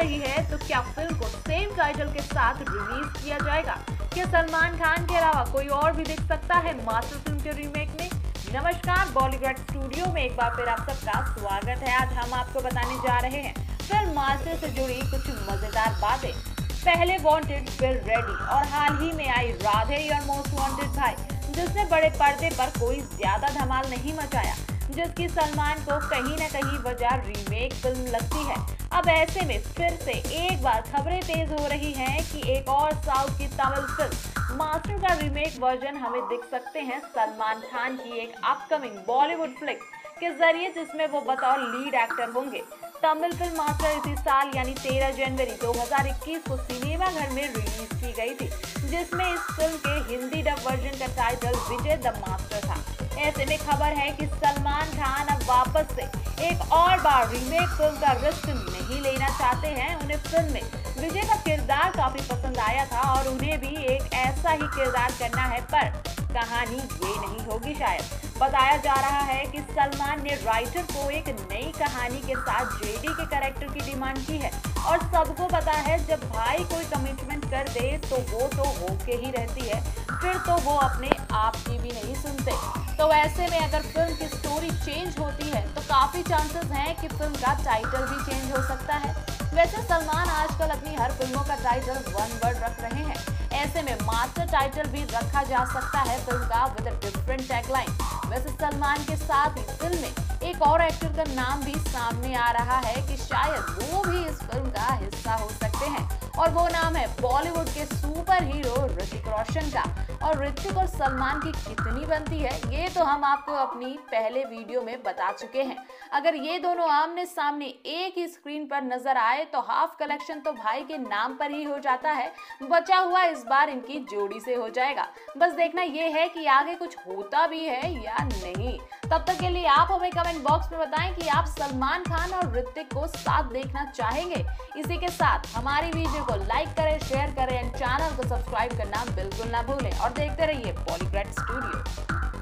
रही है, तो क्या फिल्म को सेम टाइटल के साथ रिलीज किया जाएगा? क्या सलमान खान के अलावा कोई और भी दिख सकता है मास्टर फिल्म के रीमेक में? नमस्कार, बॉलीग्राड स्टूडियो में एक बार फिर आप सबका स्वागत है। आज हम आपको बताने जा रहे हैं फिल्म मास्टर से जुड़ी कुछ मजेदार बातें। पहले वांटेड, फिर रेडी और हाल ही में आई राधे और मोस्ट वांटेड भाई, जिसने बड़े पर्दे पर कोई ज्यादा धमाल नहीं मचाया, जिसकी सलमान को कहीं न कहीं वजह रीमेक फिल्म लगती है। अब ऐसे में फिर से एक बार खबरें तेज हो रही हैं कि एक और साउथ की तमिल फिल्म मास्टर का रीमेक वर्जन हमें दिख सकते हैं सलमान खान की एक अपकमिंग बॉलीवुड फ्लिक के जरिए, जिसमें वो बतौर लीड एक्टर होंगे। तमिल फिल्म मास्टर इसी साल यानी 13 जनवरी 2021 को सिनेमा घर में रिलीज की गई थी, जिसमें इस फिल्म के हिंदी डब वर्जन का टाइटल विजय द मास्टर था। ऐसे में खबर है कि सलमान खान अब वापस से एक और बार रीमेक फिल्म का रिस्क नहीं लेना चाहते हैं। उन्हें फिल्म में विजय का किरदार काफी पसंद आया था और उन्हें भी एक ऐसा ही किरदार करना है, पर कहानी ये नहीं होगी शायद। बताया जा रहा है कि सलमान ने राइटर को एक नई कहानी के साथ जेडी के कैरेक्टर की डिमांड की है, और सबको पता है जब भाई कोई कमिटमेंट कर दे तो वो होके ही रहती है, फिर तो वो अपने आप की भी नहीं सुनते। तो ऐसे में अगर फिल्म की स्टोरी चेंज होती है तो काफ़ी चांसेस हैं कि फिल्म का टाइटल भी चेंज हो सकता है। वैसे सलमान आजकल अपनी हर फिल्मों का टाइटल वन वर्ड रख रहे हैं, ऐसे में मास्टर टाइटल भी रखा जा सकता है फिल्म का विद अ डिफरेंट टैगलाइन। वैसे सलमान के साथ ही फिल्म में एक और एक्टर का नाम भी सामने आ रहा है कि शायद वो भी इस फिल्म का हिस्सा हो सकते हैं, और वो नाम है बॉलीवुड के सुपर हीरो ऋतिक रोशन का। और ऋतिक और सलमान की कितनी बनती है ये तो हम आपको अपनी पहले वीडियो में बता चुके हैं। अगर ये दोनों आमने सामने एक ही स्क्रीन पर नजर आए तो हाफ कलेक्शन तो भाई के नाम पर ही हो जाता है, बचा हुआ इस बार इनकी जोड़ी से हो जाएगा। बस देखना ये है कि आगे कुछ होता भी है या नहीं। तब तक के लिए आप हमें कमेंट बॉक्स में बताएं कि आप सलमान खान और ऋतिक को साथ देखना चाहेंगे। इसी के साथ हमारी वीडियो को लाइक करें, शेयर करें एंड चैनल को सब्सक्राइब करना बिल्कुल ना भूलें, और देखते रहिए बॉलीग्राड स्टूडियो।